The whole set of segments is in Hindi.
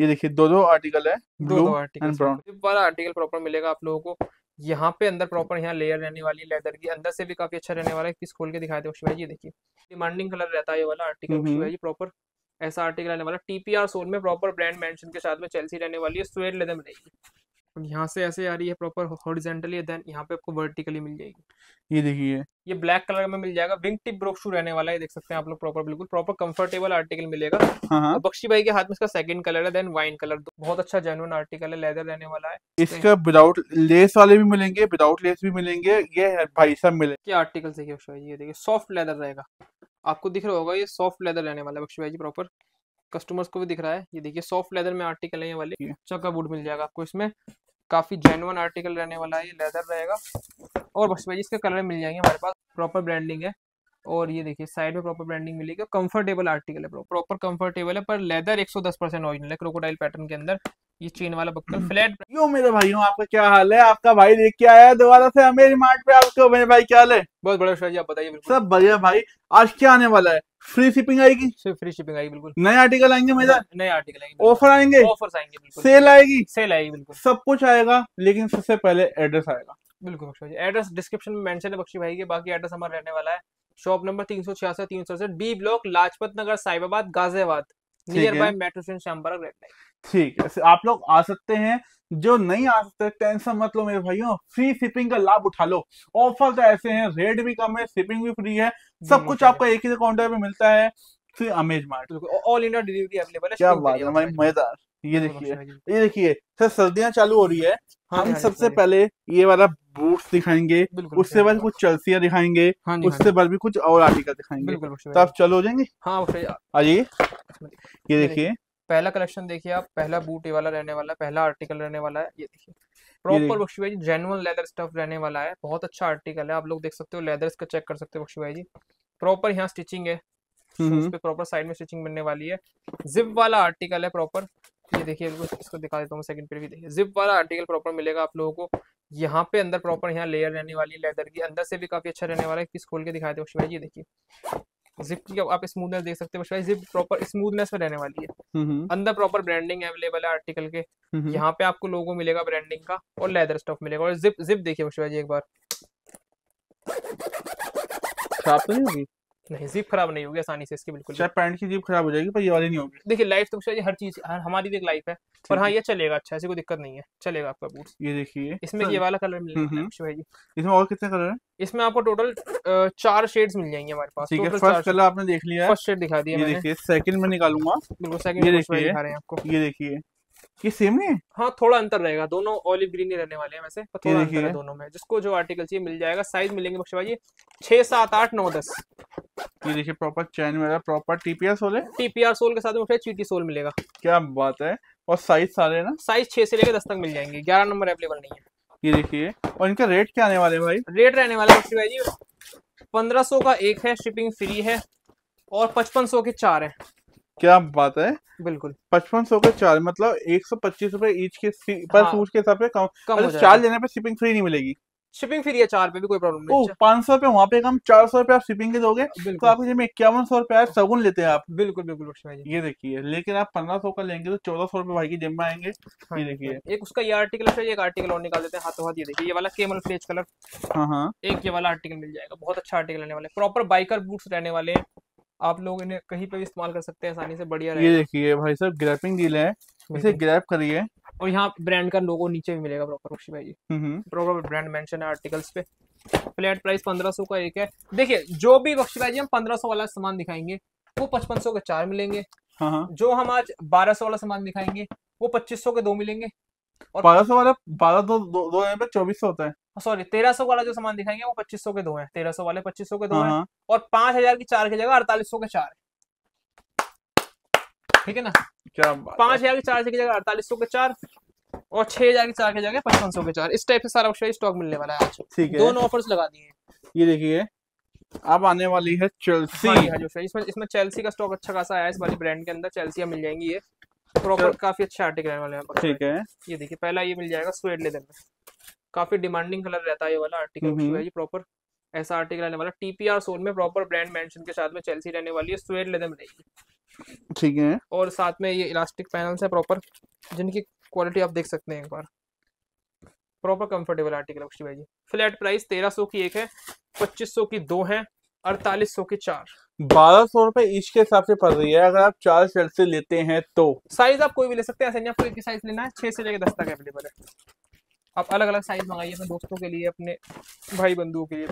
ये देखिए दो दो आर्टिकल है, ब्लू एंड ब्राउन। वाला आर्टिकल प्रॉपर मिलेगा आप लोगों को यहाँ पे। अंदर प्रॉपर यहाँ लेयर रहने वाली है लेदर की, अंदर से भी काफी अच्छा रहने वाला है। किस खोल के दिखाते हैं ये देखिए, डिमांडिंग कलर रहता है ये वाला आर्टिकल, प्रॉपर ऐसा आर्टिकल रहने वाला। टीपीआर सोल में प्रॉपर ब्रांड मेंशन के साथ में चेल्सी रहने वाली है, स्वेड लेदर मिलेगी। यहाँ से ऐसे आ रही है प्रॉपर हॉरिजॉन्टली, देन यहाँ पे आपको वर्टिकली मिल जाएगी। ये देखिए ये ब्लैक कलर में मिल जाएगा, विंग टिप ब्रोक शू रहने वाला है, देख सकते हैं आप लोग। प्रॉपर बिल्कुल प्रॉपर कंफर्टेबल आर्टिकल मिलेगा। बख्शी भाई के हाथ में इसका सेकंड कलर है, देन वाइन कलर। बहुत अच्छा जेन्युइन आर्टिकल है, लेदर रहने वाला है। इसका विदाउट लेस वाले भी मिलेंगे, विदाउट लेस भी मिलेंगे। ये भाई सब मिलेंगे आर्टिकल से। ये देखिए सॉफ्ट लेदर रहेगा, आपको दिख रहा होगा ये सॉफ्ट लेदर रहने वाला है। बख्शी भाई जी प्रॉपर कस्टमर्स को भी दिख रहा है। ये देखिए सॉफ्ट लेदर में आर्टिकल है ये वाले। चक्का बूट मिल जाएगा आपको, इसमें काफी जेन्युइन आर्टिकल रहने वाला है, ये लेदर रहेगा। और बस भाई इसके कलर मिल जाएंगे हमारे पास, प्रॉपर ब्रांडिंग है। और ये देखिए साइड में प्रॉपर ब्रांडिंग मिलेगी। कंफर्टेबल आर्टिकल है, प्रॉपर कंफर्टेबल है, पर लेदर 110% ओरिजिनल है, क्रोकोडाइल पैटर्न के अंदर। ये चेन वाला बक्कल फ्लैट। यो मेरे भाइयों आपका क्या हाल है? आपका भाई देख के आया है दोबारा से हमें मार्ट पे। आपको मेरे भाई क्या हाल है? बहुत बड़ा शाह जी, आप बताइए। सब बढ़िया भाई। आज क्या आने वाला है? फ्री शिपिंग आएगी। फ्री शिपिंग आएगी बिल्कुल। नए आर्टिकल आएंगे, मजा नए आर्टिकल आएंगे, ऑफर आएंगे, ऑफर्स आएंगे बिल्कुल, सेल आएगी, सेल आएगी बिल्कुल, सब कुछ आएगा। लेकिन सबसे पहले एड्रेस आएगा बिल्कुल। बख्शी भाई एड्रेस डिस्क्रिप्शन में मेंशन है बख्शी भाई के। बाकी एड्रेस हमारा रहने वाला है shop number 366 B block, Lajpat Nagar, Sahibabad, Ghaziabad, near by metro station Shyam park, red light. ठीक है, आप लोग आ सकते हैं। जो नहीं आ सकते टेंशन मत लो मेरे भाइयों, फ्री शिपिंग का लाभ उठा लो। ऑफर तो ऐसे हैं, रेट भी कम है, शिपिंग भी फ्री है, सब कुछ आपको एक ही काउंटर पे मिलता है। फिर Amaze Mart all India delivery available है। क्या बात है भाई, मजेदार। ये देखिए, ये देखिए सर, सर्दियां चालू हो रही है। हम सबसे पहले ये वाला बूट्स दिखाएंगे, उससे बाद कुछ चेल्सियां दिखाएंगे, उससे बाद भी कुछ और आर्टिकल दिखाएंगे। तो आप चलो हो जाएंगे। हाँ आइए, ये देखिए पहला कलेक्शन देखिए आप। पहला बूट ये वाला रहने वाला है, पहला आर्टिकल रहने वाला है। ये देखिए प्रॉपर बख्शी भाई जी जेन्युइन लेदर स्टफ रहने वाला है। बहुत अच्छा आर्टिकल है, आप लोग देख सकते हो, लेदर्स का चेक कर सकते हो। बख्शी भाई जी प्रॉपर यहाँ स्टिचिंग है, उस पे प्रॉपर साइड में स्टिचिंग बनने वाली है। जिप वाला आर्टिकल है प्रॉपर। ये देखिए इसको दिखा देता हूँ सेकंड पे भी। देखिए जिप वाला आर्टिकल प्रॉपर मिलेगा आप लोगों को। यहाँ पे अंदर प्रॉपर यहाँ लेयर रहने वाली है लेदर की, अंदर से भी काफी अच्छा रहने वाला है। किस खोल के दिखाए थे बख्शी भाई जी? देखिए जिप की आप स्मूथनेस देख सकते हैं, जिप प्रॉपर स्मूथनेस में रहने वाली है। अंदर प्रॉपर ब्रांडिंग अवेलेबल है आर्टिकल के। यहाँ पे आपको लोगो मिलेगा ब्रांडिंग का और लेदर स्टफ मिलेगा। और जिप देखिए बख्शी भाई जी एक बार, खराब नहीं होगी? नहीं, जिप खराब नहीं होगी आसानी से इसकी। बिल्कुल पैंट की जिप खराब हो जाएगी पर ये वाली नहीं होगी। देखिए लाइफ तो बख्शी भाई जी हर चीज हमारी एक लाइफ है। पर हाँ ये चलेगा अच्छा, ऐसी कोई दिक्कत नहीं है, चलेगा आपका बूट। ये देखिए इसमें ये वाला कलर मिलेगा बख्शी भाई जी। इसमें और कितने कलर है? इसमें आपको टोटल 4 शेड्स मिल जाएंगे हमारे पास। ठीक है, फर्स्ट कलर आपने देख लिया, फर्स्ट शेड दिखा दिया। ये देखिए सेकंड में निकालूंगा बिल्कुल। सेकंड में दिखा रहे हैं आपको, ये देखिए ये सेम नहीं है। हाँ थोड़ा अंतर रहेगा, दोनों ऑलिव ग्रीन ही रहने वाले हैं वैसे, पर थोड़ा अंतर है दोनों में। जिसको जो आर्टिकल चाहिए मिल जाएगा। साइज मिलेंगे बख्शी भाई जी 6, 7, 8, 9, 10। ये देखिए प्रॉपर चैन वाला, प्रॉपर टीपीआर सोल है, टीपीआर सोल के साथ में चीटी सोल मिलेगा। क्या बात है। और साइज सारे ना, साइज 6 से लेकर 10 तक मिल जाएंगे, 11 नंबर अवेलेबल नहीं है। ये देखिए। और इनका रेट क्या आने वाले भाई? रेट रहने वाला बख्शी भाई जी 1500 का एक है, शिपिंग फ्री है, और 5500 के 4 है। क्या बात है, बिल्कुल 5500 के 4, मतलब 125 रुपए ईच के पर सूट के हिसाब से कम। 4 लेने पे शिपिंग फ्री नहीं मिलेगी। शिपिंग फ्री है 4 पे भी कोई प्रॉब्लम नहीं। 500 रुपए वहाँ पे कम, 400 रुपए आप शिपिंग के दोगे तो आपको 5100 रुपए शगुन लेते हैं आप। बिल्कुल बिल्कुल बख्शी भाई जी। ये देखिए, लेकिन आप 1500 का लेंगे तो 1400 रुपए भाई की जेब में आएंगे। ये देखिए एक उसका ये आर्टिकल है, एक आर्टिकल और निकाल देते हैं हाथों हाथ। ये देखिए ये वाला केमल फ्लेज कलर, एक ये वाला आर्टिकल मिल जाएगा। बहुत अच्छा आर्टिकल रहने वाला है, प्रॉपर बाइकर बूट्स रहने वाले हैं। आप लोग इन्हें कहीं पे भी इस्तेमाल कर सकते हैं आसानी से, बढ़िया। ये देखिए भाई साहब ग्रैपिंग डील है, इसे ग्रैप करिए। और यहाँ ब्रांड का लोगो नीचे भी मिलेगा प्रॉपर बख्शी भाई जी। प्रॉपर ब्रांड मेंशन है आर्टिकल्स पे। फ्लैट प्राइस 1500 का एक है। देखिए जो भी बख्शी भाई जी हम 1500 वाला सामान दिखाएंगे वो 5500 के 4 मिलेंगे। जो हम आज 1200 वाला सामान दिखाएंगे वो 2500 के 2 मिलेंगे। और 1200 वाला 12 2 2400 होता है। सॉरी 1300 वाला जो सामान दिखाएंगे वो 2500 के 2 है। 1300 वाले 2500 के 2 है। और 5000 की 4 की जगह 4800 के 4 है। ठीक है ना, क्या 5000 की 4 की जगह 4800 के 4, और 6000 की 4 की जगह 5500 के 4। इस टाइप से सारा स्टॉक मिलने वाला है आज। ठीक है, दोनों ऑफर्स लगा दिए हैं। ये देखिए अब आने वाली है चेल्सी। इसमें चेल्सी का स्टॉक अच्छा खासा आया है इस वाली ब्रांड के अंदर। चेल्सियां मिल जाएंगी, ये प्रॉपर काफी अच्छे आर्टिकल वाले हैं। ठीक है, ये देखिए पहला ये मिल जाएगा स्वेड लेदर में। काफी डिमांडिंग कलर रहता है ये वाला आर्टिकल जी। प्रॉपर ऐसा आर्टिकल रहने वाला, टीपीआर सोल में प्रॉपर ब्रांड मेंशन के साथ में चेल्सी रहने वाली है, स्वेड लेदर में रहेगी। ठीक है। और साथ में ये इलास्टिक पैनल्स है प्रॉपर, जिनकी क्वालिटी आप देख सकते हैं एक बार। प्रॉपर कंफर्टेबल आर्टिकल अक्षी भाई जी। फ्लैट प्राइस 1300 की एक है, 2500 की दो है, 4800 के चार, 1200 रुपए ईच के हिसाब से पड़ रही है अगर आप चार शर्ट से लेते हैं तो। साइज आप कोई भी ले सकते हैं, ऐसे नहीं आपको एक ही साइज लेना है, 6 से लेकर 10 तक अवेलेबल है। आप अलग अलग साइज मंगाइए अपने दोस्तों के लिए, अपने भाई बंधुओं के लिए।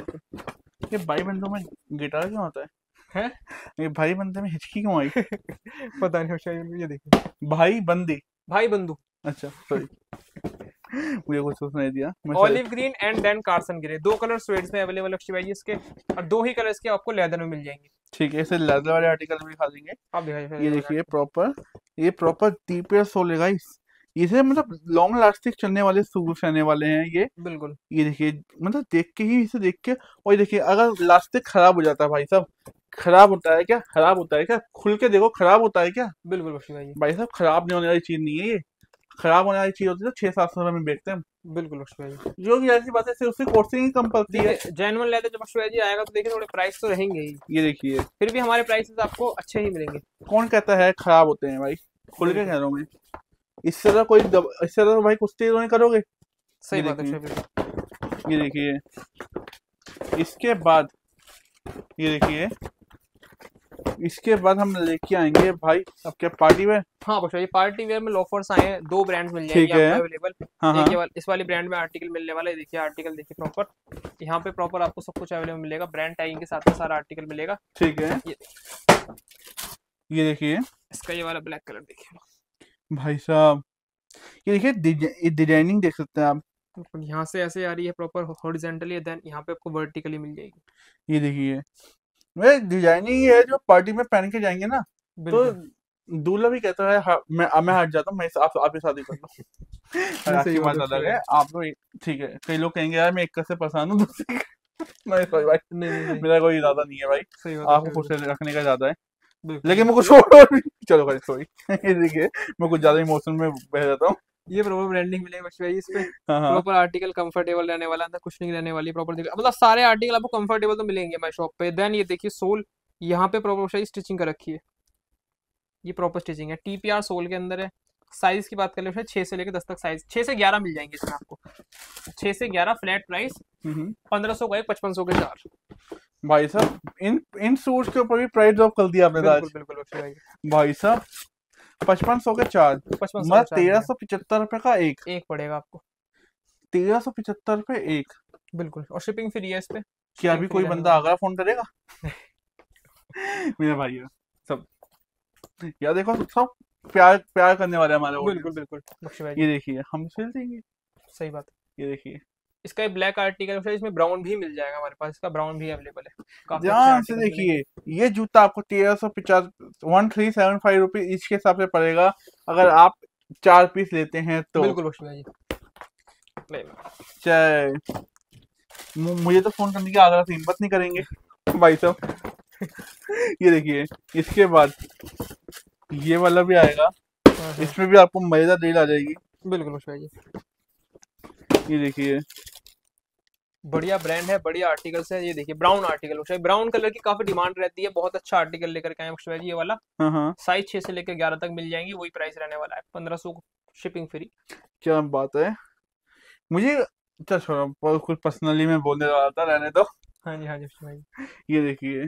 ये भाई बंधु में गिटार क्यों होता है? ये भाई बंधु में हिचकी क्यों आई? पता नहीं, होशियारी ये देखिए भाई बंदी, भाई बंधु, अच्छा सॉरी मुझे कुछ सुनाई दिया। Olive green and then Carson grey, दो कलर स्वेड्स में अवेलेबल अक्षय भाई इसके, और दो ही कलर्स के आपको लेदर में मिल जाएंगे। ठीक है, इसे लेदर वाले आर्टिकल में दिखा देंगे आप। दिखाइए ये देखिए प्रॉपर, ये प्रॉपर टीपेयर सोल है गाइस। इसे मतलब लॉन्ग लास्टिक चलने वाले शूज रहने वाले हैं ये, बिल्कुल। ये देखिए मतलब देख के ही, इसे देख के, और देखिए अगर लास्टिक खराब हो जाता है भाई साहब, खराब होता है क्या? खराब होता है क्या? खुल के देखो, खराब होता है क्या? बिल्कुल भाई साहब, खराब नहीं होने वाली चीज नहीं है ये। खराब होने वाली चीज होती है तो 600-700 में बेचते हैं, बिल्कुल जो कि ऐसी बात है। सिर्फ उसकी कोस्टिंग ही कम पड़ती है। जेन्युइन लेदर जब अक्षय जी आएगा तो देखिए थोड़े प्राइस तो रहेंगे ही, ये देखिए फिर भी हमारे प्राइसेस आपको अच्छे ही मिलेंगे। कौन कहता है खराब होते हैं भाई? खुल के कह रहा हूँ मैं। इससे तो कोई इससे तो भाई कुश्ती तो नहीं करोगे, सही बात है। ये देखिए इसके बाद, ये देखिए इसके बाद हम लेके आएंगे भाई आपके पार्टी वेयर। हाँ बच्चों, ये पार्टी वेयर में लोफर्स आए हैं, दो ब्रांड्स मिल जाएंगे आपको अवेलेबल। हाँ। इस वाली ब्रांड में आर्टिकल मिलने वाला है, देखिए आर्टिकल देखिए प्रॉपर, यहाँ पे प्रॉपर आपको सब कुछ अवेलेबल मिलेगा, ब्रांड टैगिंग के साथ में सारा आर्टिकल मिलेगा। ठीक है, ये देखिए इसका ये वाला ब्लैक कलर देखिए भाई साहब, ये देखिए डिजाइनिंग देख सकते हैं आप, यहाँ से ऐसे आ रही है प्रॉपर हॉरिजॉन्टली, देन यहाँ पे आपको वर्टिकली मिल जाएगी। ये देखिए डिजाइनिंग है जो पार्टी में पहन के जाएंगे ना तो दूल्हा भी कहता है मैं हट जाता हूँ, आपके साथ ही कर लो आप लोग। ठीक है, कई लोग कहेंगे यार मैं एक से परेशान हूँ, मेरा कोई इरादा नहीं है भाई, आपको खुश रखने का ज्यादा है, लेकिन मैं कुछ और चलो सॉरी। देखिए मैं कुछ ज्यादा इमोशन में बह जाता हूँ। ये प्रॉपर ब्रांडिंग मिलेगी इस पे, प्रॉपर आर्टिकल कंफर्टेबल रहने वाला, अंदर कुछ नहीं रहने वाली, प्रॉपर मतलब सारे आर्टिकल आपको कंफर्टेबल तो मिलेंगे हमारे शॉप पे। देन ये देखिए सोल, यहाँ पे प्रॉपर स्टिचिंग कर रखी है, ये प्रॉपर स्टिचिंग है, टीपीआर सोल के अंदर है। साइज की बात कर ले, 6 से लेकर 10 तक साइज, 6 से 11 मिल जाएंगे इसमें आपको, 6 से 11। फ्लैट प्राइस 1500 का 5500 के चार। भाई साहब इन सूट्स के ऊपर भी प्राइस ड्रॉप कर दिया आपने, बिल्कुल भाई साहब 5500 के चार, 1375 रुपए का एक पड़ेगा आपको, 1375 रुपए एक, बिल्कुल। और शिपिंग फ्री है इस पे। क्या अभी कोई बंदा आगरा फोन करेगा? मेरे भाई सब यार देखो, सब प्यार प्यार करने वाले हमारे, बिल्कुल बिल्कुल। ये देखिए हम सेल देंगे, सही बात। ये देखिए इसका ये ब्लैक आर्टिकल, इसमें ब्राउन भी मिल जाएगा हमारे पास, इसका ब्राउन भी अवेलेबल है। ध्यान से देखिए, ये जूता आपको 1375 रुपए ईच के हिसाब से पड़ेगा अगर आप 4 पीस लेते हैं तो, बिल्कुल। चाहे मुझे तो फोन करने की आगरा से हिम्मत नहीं करेंगे भाई साहब। ये देखिए इसके बाद ये वाला भी आएगा, इसमें भी आपको मजेदार डील आ जाएगी, बिल्कुल। ये देखिए बढ़िया ब्रांड है, बढ़िया आर्टिकल्स है। ये देखिए ब्राउन आर्टिकल, ब्राउन कलर की काफी डिमांड रहती है, बहुत अच्छा आर्टिकल लेकर के आए अक्षय जी। ये वाला साइज 6 से लेकर 11 तक मिल जाएंगी, वही प्राइस रहने वाला है 1500, शिपिंग फ्री। क्या बात है, मुझे अच्छा छोड़ा कुछ पर्सनली मैं बोलने वाला था, रहने दो। हाँ जी। ये देखिए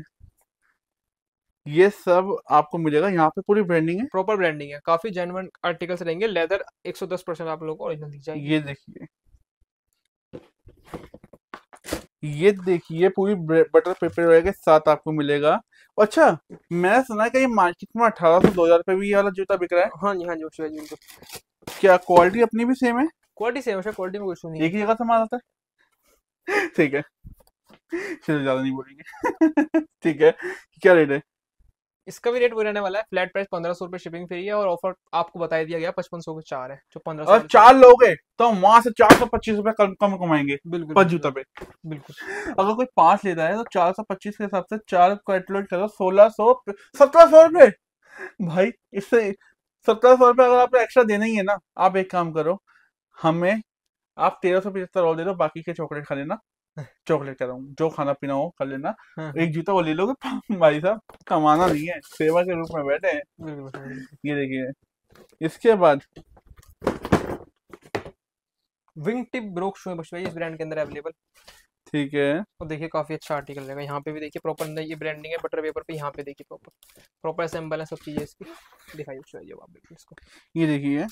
ये सब आपको मिलेगा, यहाँ पे पूरी ब्रांडिंग है, प्रॉपर ब्रांडिंग है, काफी जेन्युइन आर्टिकल्स रहेंगे। लेदर 110% आप लोगों को ओरिजिनल दिख जाएगी। ये देखिए, पूरी बटर पेपर वगैरह के साथ आपको मिलेगा। अच्छा मैंने सुना है कि ये मार्केट में 1800-2000 रुपए भी ये वाला जूता बिक रहा है। हाँ जी। क्या क्वालिटी अपनी भी सेम है? क्वालिटी सेम है, क्वालिटी में कुछ नहीं, एक ही जगह से माल आता है। ठीक है, चलो ज्यादा नहीं बोलेंगे। ठीक है, क्या रेट है इसका? भी रेट वो रहने वाला है, फ्लैट प्राइस 1500 रुपए, शिपिंग फ्री है, और ऑफर आपको बताया दिया गया 5500 के चार है, जो 1500 और 4 लोग हैं तो हम वहां से 425 रुपए कम कमाएंगे, बिल्कुल पर जूता पे, बिल्कुल। अगर कोई 5 लेता है तो 425 के हिसाब से 4 कैटलॉग करो, 1600-1700 रुपए भाई। इससे 1700 रुपए अगर आपको एक्स्ट्रा देना ही है ना, आप एक काम करो, हमें आप 1375 और दे दो, बाकी के चॉकलेट खा लेना, चॉकलेट कह रहा हूँ, जो खाना पीना हो कर लेना। एक जूता वो ले लोगे भाई साहब, कमाना नहीं है, सेवा के रूप में बैठे हैं। ये देखिए, इसके बाद विंग टिप ब्रोक शू है भाई, इस ब्रांड के अंदर अवेलेबल, ठीक है। और देखिए काफी अच्छा आर्टिकल रहेगा, यहाँ पे भी देखिए प्रॉपर अंदर ये ब्रांडिंग है बटर पेपर पे, यहाँ पे देखिए प्रॉपर प्रॉपर सैंपल है, सब चीजें इसकी दिखाइए आप इसको। ये देखिए,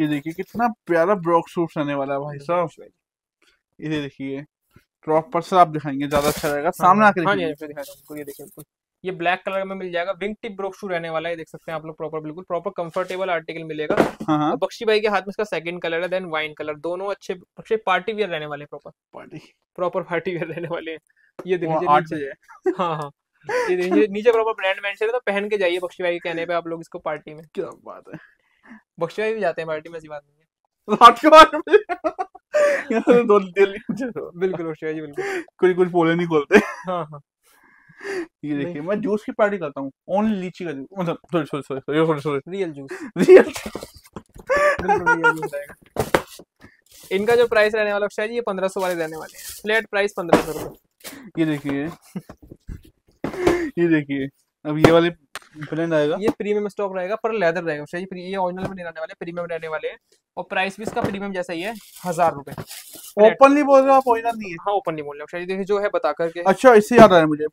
ये देखिए कितना प्यारा ब्रोक सूट आने वाला है भाई साहब। ये देखिए क्रॉप पर से आप दिखाएंगे ज्यादा अच्छा रहेगा, सामने आके दिखाएंगे। ये देखिए बिल्कुल, ये ब्लैक कलर में मिल जाएगा, विंग टिप ब्रोक शू रहने वाला है, देख सकते हैं आप लोग प्रॉपर, बिल्कुल प्रॉपर कंफर्टेबल आर्टिकल मिलेगा। हाँ। बख्शी भाई के हाथ में इसका सेकंड कलर है, देन वाइन कलर, दोनों अच्छे अच्छे पार्टी वियर रहने वाले, प्रॉपर पार्टी वियर रहने वाले हैं। ये देखिए, हाँ हाँ, ये देखिए नीचे प्रॉपर ब्रांड मेंशन है, तो पहन के जाइए बख्शी भाई के कहने पे आप लोग इसको पार्टी में। क्या बात है, बख्शी भाई भी जाते हैं पार्टी में, ऐसी बात नहीं है। बिल्कुल जी बिल्कुल, कोई कुछ बोले नहीं बोलते। हाँ हाँ, ये देखिए मैं जूस की पार्टी करता हूँ, ओनली लीची का जूस, मतलब सॉरी रियल जूस। इनका जो प्राइस रहने वाला शायद ये 1500 वाले रहने वाले हैं, फ्लैट प्राइस 1500 रुपए। ये देखिए, ये देखिए अब ये वाले ब्लेंड आएगा, ये प्रीमियम स्टॉक रहेगा पर लेदर रहेगा शायद, ये ओरिजिनल में नहीं रहने वाले, प्रीमियम रहने वाले हैं। और प्राइस भी इसका प्रीमियम जैसा ही है, 1000 रुपए। ओपनली बोल रहे हो आप, ओरिजिनल नहीं है। हाँ ओपनली बोल रहे हो शायद, देखिए जो है बता करके। अच्छा इससे याद आया मुझे,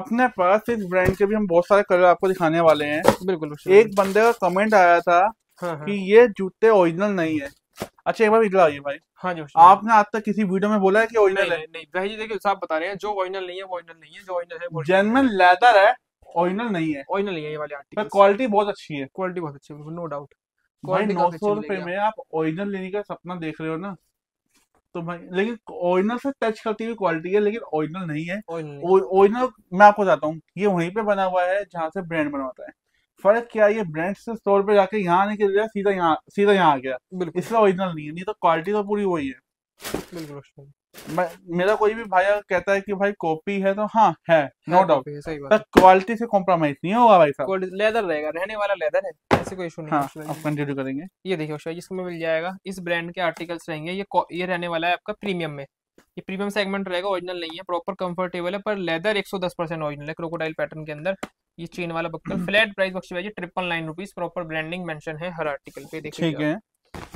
अपने पास इस ब्रांड के भी हम बहुत सारे कलर आपको दिखाने वाले हैं। बिल्कुल, एक बंदे का कमेंट आया था कि ये जूते ओरिजिनल नहीं है। अच्छा एक बार इधर आइए भाई। हाँ जी, आपने आज तक किसी वीडियो में बोला है कि ओरिजिनल है? नहीं भाई जी, देखिए साहब बता रहे हैं जो ओरिजिनल नहीं है, ओरिजिनल नहीं है, जो ओरिजिनल है जेन्युइन लेदर है, ओरिजिनल नहीं है, ओरिजिनल नहीं है। ये वाले आर्टिकल क्वालिटी बहुत अच्छी है, क्वालिटी बहुत अच्छी है, नो डाउट। क्वालिटी 900 रुपए में आप ओरिजिनल लेने का सपना देख रहे हो ना, तो भाई लेकिन ओरिजिनल से टच करती हुई क्वालिटी है, लेकिन ओरिजिनल नहीं है। ओरिजिनल मैं आपको बताता हूँ, ये वहीं पे बना हुआ है जहाँ से ब्रांड बनवाता है। फर्क क्या है, ये ब्रांड से स्टोर पे जाके यहाँ नहीं निकल गया, सीधा यहाँ आ गया, इसलिए ओरिजिनल नहीं है, नहीं तो क्वालिटी तो पूरी वही है। बिल्कुल, मेरा कोई भी भाई कहता है कि भाई कॉपी है तो हाँ है, नो डाउट, क्वालिटी से कॉम्प्रोमाइज नहीं होगा भाई साहब, लेदर रहेगा, रहने वाला लेदर है, ऐसे कोई इशू नहीं। हाँ, आप कंटिन्यू करेंगे। ये देखिए शायद इसमें मिल जाएगा, इस ब्रांड के आर्टिकल्स रहेंगे, ये रहने वाला है आपका प्रीमियम में, ये प्रीमियम सेगमेंट रहेगा, ओरिजिनल नहीं है, प्रॉपर कंफर्टेबल है पर लेदर 110% ओरिजिनल है, क्रोकोडाइल पैटर्न के अंदर, ये चेन वाला बक्कल, फ्लैट प्राइस बक्शी भाई 999 रुपीज, प्रॉपर ब्रांडिंग मेंशन है हर आर्टिकल पे। देखिए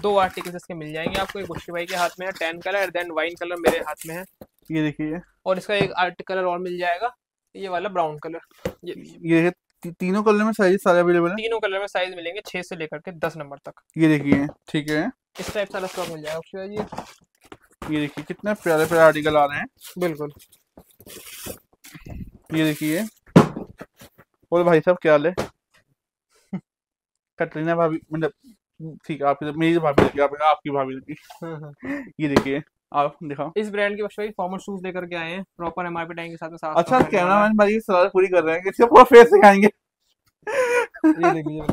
2 आर्टिकल्स इसके मिल जाएंगे आपको, एक बक्शी भाई के हाथ में है tan colour, then wine colour मेरे हाथ में है, ये देखिए। और इसका एक आर्टिकल और मिल जाएगा, ये वाला ब्राउन कलर, ये तीनों कलर में साइज सारे अवेलेबल है, तीनों कलर में साइज मिलेंगे 6 से लेकर के 10 नंबर तक। ये देखिए, ठीक है, इस टाइप सारा स्टॉक मिल जाएगा बक्शी भाई। ये देखिए कितने प्यारे प्यारे आर्टिकल आ रहे हैं। बिल्कुल, ये देखिए, और भाई साहब क्या हाल है? कटरीना भाभी, मतलब ठीक है आपकी, मेरी भाभी लगी, आपकी भाभी लगी। ये देखिए, आप दिखाओ इस ब्रांड के बच्चे फॉर्मल शूज लेकर के आए हैं, प्रॉपर एमआरपी टैग के साथ। अच्छा कैमरामैन भाई सलाह पूरी कर रहे हैं, इससे पूरा फेस दिखाएंगे। ये देखिए,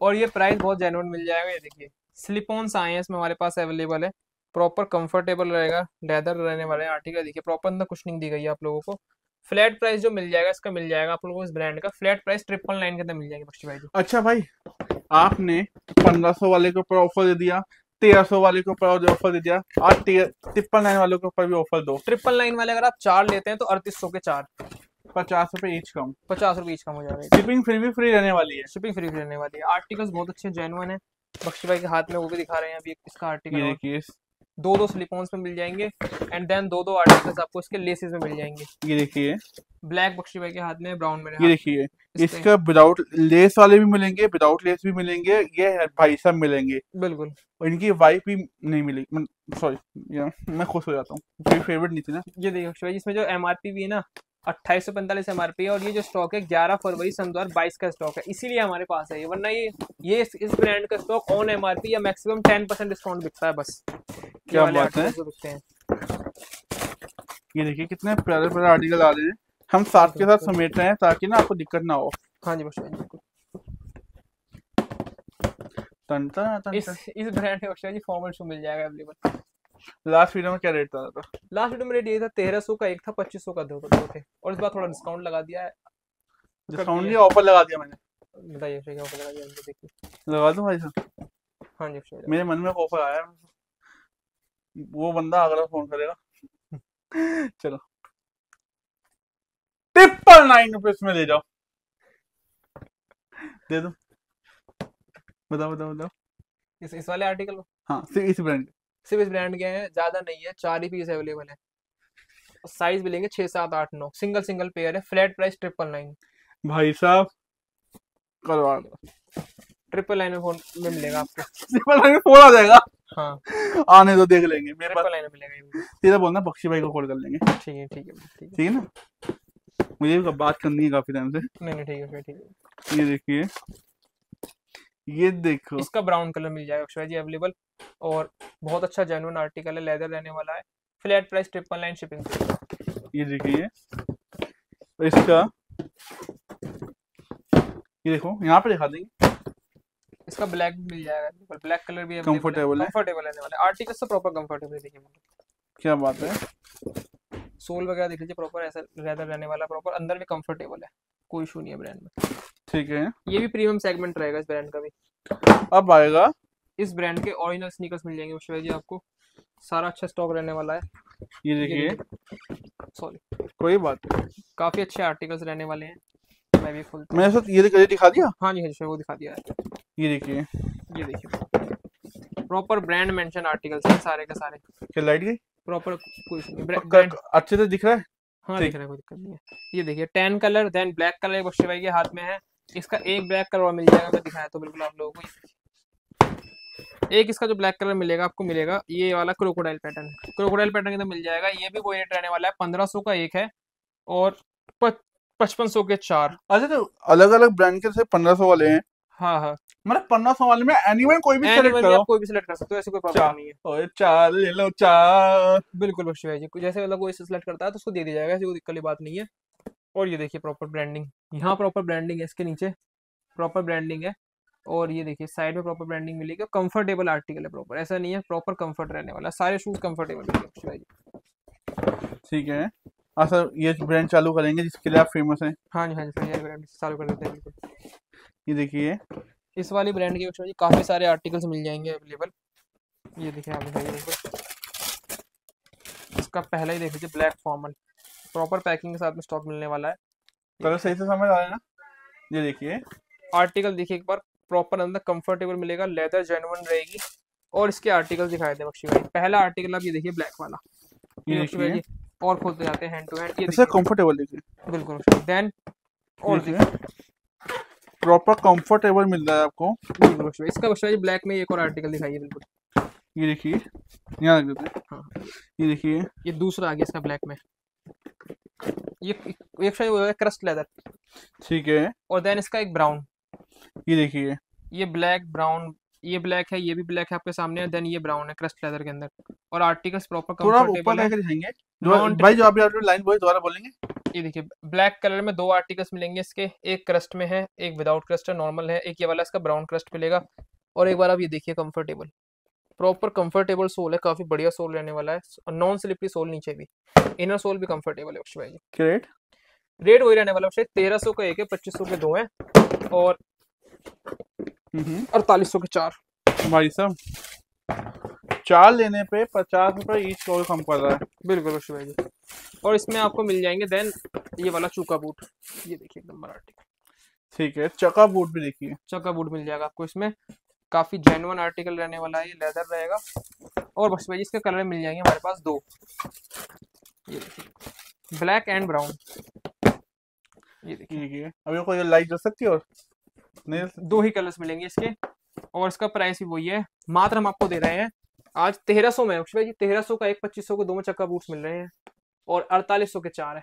और ये प्राइस बहुत जेन्युइन मिल जाएगा। ये देखिए स्लिपॉन्स आए हैं इसमें हमारे पास अवेलेबल है, प्रॉपर कंफर्टेबल रहेगा, लेदर रहने वाले आर्टिकल। देखिए प्रॉपर अंदर कुशनिंग दी गई है आप लोगों को। फ्लैट प्राइस जो मिल जाएगा इसका, मिल जाएगा आप लोगों को इस ब्रांड का फ्लैट प्राइस 999 के अंदर मिल जाएगा बक्शी भाई जी। अच्छा भाई, आपने 1500 वाले के ऊपर ऑफर दे दिया, 1300 वाले के ऊपर ऑफर दे दिया, आज 999 वालों के ऊपर भी ऑफर दो। 999 वाले अगर आप 4 लेते हैं तो 3800 के 4, 50 रुपए ईच कम, 50 रुपए ईच कम हो जाएगा। शिपिंग फ्री भी फ्री रहने वाली है, शिपिंग फ्री रहने वाली है। आर्टिकल्स बहुत अच्छे जेन्युइन है, बक्शी भाई के हाथ में वो भी दिखा रहे हैं अभी इसका आर्टिकल। 2-2 स्लिपॉन्स में मिल जाएंगे, एंड देन 2-2 आर्टिकल्स आपको इसके लेसेस में मिल जाएंगे। ये देखिए ब्लैक बक्शी भाई के हाथ में, ब्राउन में। ये देखिए इसका विदाउट लेस वाले भी मिलेंगे, विदाउट लेस भी मिलेंगे, ये भाई साहब मिलेंगे। बिल्कुल, इनकी वाइफ भी नहीं मिलेगी, सॉरी मैं खुश हो जाता हूँ, फेवरेट नहीं थी ना। ये देखिए बक्शी भाई, इसमें जो एमआरपी भी है ना 2845 एमआरपी है, और ये जो स्टॉक है 11 फरवरी 2022 का स्टॉक है, इसीलिए हमारे पास है ये, वरना ये इस ब्रांड का स्टॉक ऑन एमआरपी या मैक्सिमम 10% डिस्काउंट बिकता है बस। क्या बात है, ये देखिए कितने प्यारे प्यारे आर्टिकल आ रहे हैं, हम साथ के साथ समेट रहे हैं ताकि ना आपको दिक्कत ना हो। हाँ जी बस, इस ब्रांड में बस जी फॉर्मल शू मिल जाएगा अवेलेबल। लास्ट वीडियो में क्या रेट था? लास्ट वीडियो में रेट ये था 1300 का एक था, 2500 का दो थे, और इस बार थोड़ा डिस्काउंट लगा दिया है, डिस्काउंट नहीं ऑफर लगा दिया मैंने। बताइए क्या ऑफर लगा दिया हमने, देखिए लगा दूं भाई साहब? हां जी, मेरे मन में ऑफर आया वो बंदा अगला फोन करेगा। चलो 999 रुपीज में ले जाओ, दे दो। बताओ बताओ बताओ इस वाले आर्टिकल को। हाँ सिर्फ इस ब्रांड के हैं, ज्यादा नहीं है, 4 ही पीस अवेलेबल है। साइज भी लेंगे 6, 7, 8, 9, सिंगल पेयर है, फ्लैट प्राइस 999। भाई साहब करवा दो, 999 में फोन में मिलेगा आपको। 999 में फोन आ जाएगा। हाँ आने तो देख लेंगे, मेरे पास 999 में मिलेगा। सीधा बोलना बख्शी भाई को कॉल कर लेंगे। ठीक है ना, मुझे बात करनी है काफी टाइम से। नहीं ठीक है। ये देखिए, ये देखो, इसका ब्राउन कलर मिल जाएगा अक्षय जी अवेलेबल, और बहुत अच्छा जेन्युइन आर्टिकल है, लेदर रहने वाला है, फ्लैट प्राइस 999 शिपिंग। ये देखिए इसका, ये देखो यहाँ पे दिखा देंगे, इसका ब्लैक मिल जाएगा, ब्लैक कलर भी कंफर्टेबल रहने वाला है। आर्टिकल से प्रॉपर कंफर्टेबल, देखिए क्या बात है। सोल वगैरह देख लीजिए, प्रॉपर ऐसा लेदर रहने वाला, प्रॉपर अंदर भी कंफर्टेबल है, कोई इशू नहीं है ब्रांड में। ठीक है, ये भी प्रीमियम सेगमेंट रहेगा इस ब्रांड का भी। अब आएगा इस ब्रांड के ओरिजिनल स्नीकर्स मिल जाएंगे मुश्ताक जी आपको, सारा अच्छा स्टॉक रहने वाला है। ये देखिए, सॉरी कोई बात नहीं, काफी अच्छे आर्टिकल्स रहने वाले हैं। मैं भी फुल मेरे साथ ये देखिए दिखा दिया। हाँ जी हर्ष वो दिखा दिया। ये देखिए प्रॉपर ब्रांड मेंशन आर्टिकल्स हैं सारे के सारे। क्या लाइट गई? प्रॉपर कोई अच्छे से दिख रहा है। हाँ दिख रहा है, कोई दिक्कत नहीं है। ये देखिए tan colour then black colour Bakshi भाई के हाथ में है। इसका एक ब्लैक कलर मिल जाएगा, मैं दिखाया तो बिल्कुल आप लोगों को। एक इसका जो ब्लैक कलर मिलेगा आपको, मिलेगा ये वाला क्रोकोडाइल पैटर्न। क्रोकोडाइल पैटर्न के अंदर मिल जाएगा। ये भी वही रेट रहने वाला है, 1500 का एक है और 5500 के 4। अच्छा तो अलग अलग ब्रांड के से 1500 वाले हैं। हाँ हाँ मतलब 1500 वाले में एनीवन कोई भी सिलेक्ट कर सकते हो, ऐसी कोई प्रॉब्लम नहीं है। और 4 ले लो 4 बिल्कुल बख्शी भाई जी, जैसे मतलब कोई सिलेक्ट करता है तो उसको दे दिया जाएगा, ऐसी कोई दिक्कत की बात नहीं है। और ये देखिए प्रॉपर ब्रांडिंग, यहाँ प्रॉपर ब्रांडिंग है, इसके नीचे प्रॉपर ब्रांडिंग है, और ये देखिए साइड में प्रॉपर ब्रांडिंग मिलेगी। कंफर्टेबल आर्टिकल है प्रॉपर, ऐसा नहीं है, प्रॉपर कंफर्ट रहने वाला, सारे शूज कंफर्टेबल। ठीक है सर, ये ब्रांड चालू करेंगे जिसके लिए आप फेमस हैं। हाँ जी हाँ जी ये ब्रांड चालू कर देते हैं बिल्कुल। ये देखिए इस वाली ब्रांड के काफ़ी सारे आर्टिकल्स मिल जाएंगे अवेलेबल। ये देखिए आप, इसका पहला ही देख लीजिए ब्लैक फॉर्मल, प्रॉपर पैकिंग के साथ में स्टॉक मिलने वाला है। कलर सही से समझ आ रहा है ना। ये देखिए आर्टिकल देखिए एक बार, प्रॉपर अंदर कंफर्टेबल मिलेगा, लेदर जेन्युइन रहेगी। और इसके आर्टिकल दिखाए थे बख्शी भाई, पहला आर्टिकल आप ये देखिए ब्लैक वाला, ये देखिए और खोलते जाते हैं हैंड टू हैंड। ये देखिए कंफर्टेबल देखिए बिल्कुल, देन और देखिए प्रॉपर कंफर्टेबल मिल रहा है आपको। इसका बख्शी भाई ब्लैक में एक और आर्टिकल दिखाइए बिल्कुल। ये देखिए यहाँ रख देते हैं। ये देखिए ये दूसरा आ गया इसका ब्लैक में, ये एक शायद वो है क्रस्ट लेदर। ठीक है, और देन इसका एक ब्राउन, ये देखिए ये ब्लैक ब्राउन, ये ब्लैक है, ये भी ब्लैक है आपके सामने, देन ये ब्राउन है क्रस्ट लेदर के अंदर। और आर्टिकल्स प्रॉपर कंफर्टेबल है, भाई जो आप लाइन बॉय दोबारा बोलेंगे। ये देखिए ब्लैक कलर में 2 आर्टिकल्स मिलेंगे इसके, एक क्रस्ट में है, एक विदाउट क्रस्ट है, नॉर्मल है, एक ये वाला इसका ब्राउन क्रस्ट मिलेगा। और एक बार आप ये देखिए कंफर्टेबल, प्रॉपर कंफर्टेबल सोल है, काफी बढ़िया सोल रहने वाला है, नॉन स्लिपरी सोल, नीचे भी इनर सोल भी कंफर्टेबल है। रेट वही रहने वाला है, 1300 का एक है, 2500 के 2 है और 4800 के 4। भाई साहब 4 लेने पे 50 रुपए ईच और कम पड़ रहा है बिल्कुल भाई जी। और इसमें आपको मिल जाएंगे देन ये वाला चूका बूट, ये देखिए नंबर आर्टिकल। ठीक है, चका बूट भी देखिए, चका बूट मिल जाएगा आपको, इसमें काफी जेन्युइन आर्टिकल रहने वाला है, ये लेदर रहेगा। और बस भाई इसके कलर मिल जाएंगे हमारे पास 2, ये देखिए ब्लैक एंड ब्राउन। ये देखिए अभी कोई लाइट जल सकती है, और नहीं 2 ही कलर्स मिलेंगे इसके। और इसका प्राइस भी वही है, मात्र हम आपको दे रहे हैं आज 1300 में भाई जी, 1300 का एक, 2500 को 2 में चक्का बूट मिल रहे हैं और 4800 के 4 है।